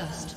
First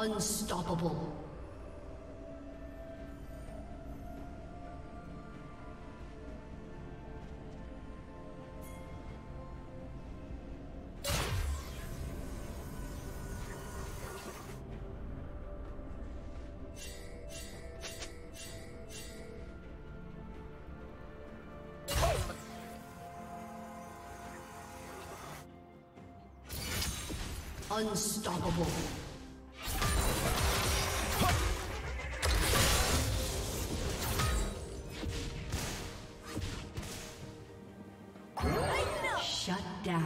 Unstoppable. Unstoppable. Shut down.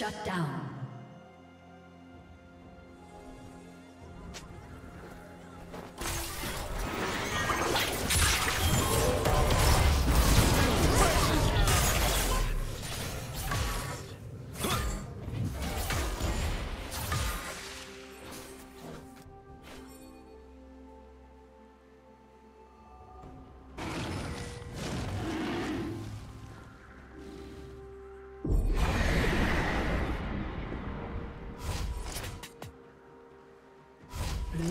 Shut down. Blue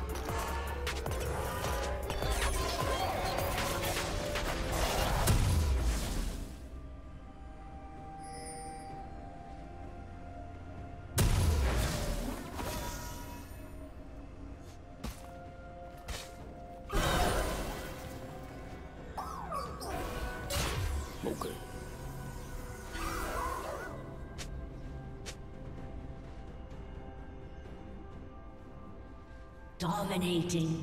Dominating.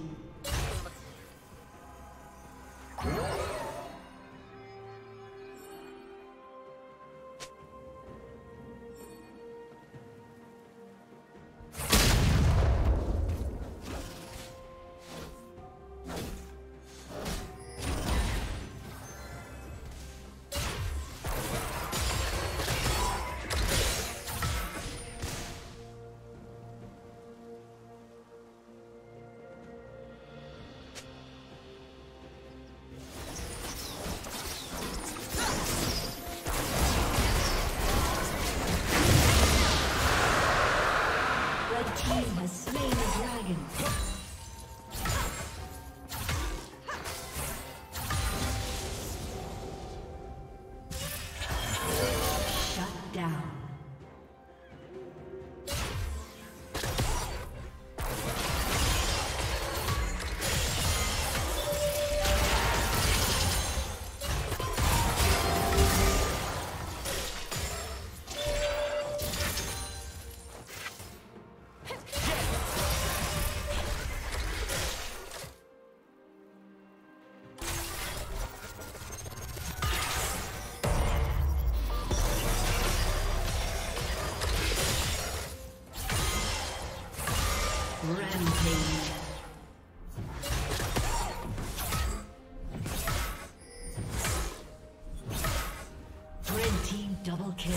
Rampage. Red team double kill.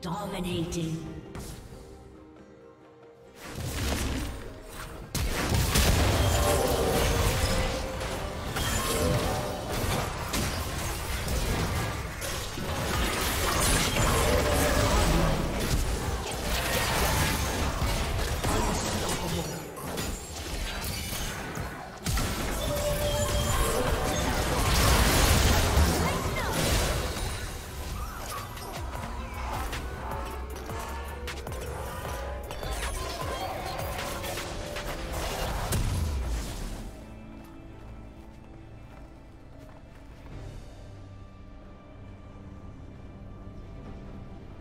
Dominating.